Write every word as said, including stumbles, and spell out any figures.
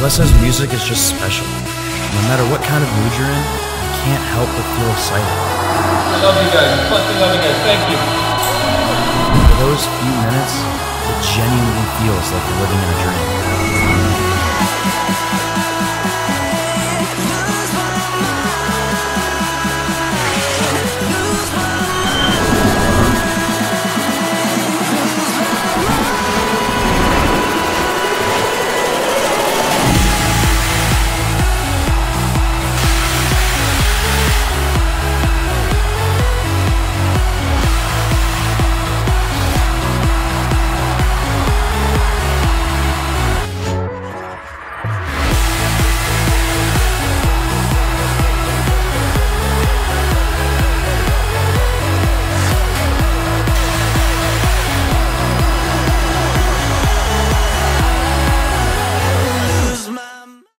Alesso's music is just special. No matter what kind of mood you're in, you can't help but feel excited. I love you guys. I fucking love you guys. Thank you. For those few minutes, it genuinely feels like you're living in a dream.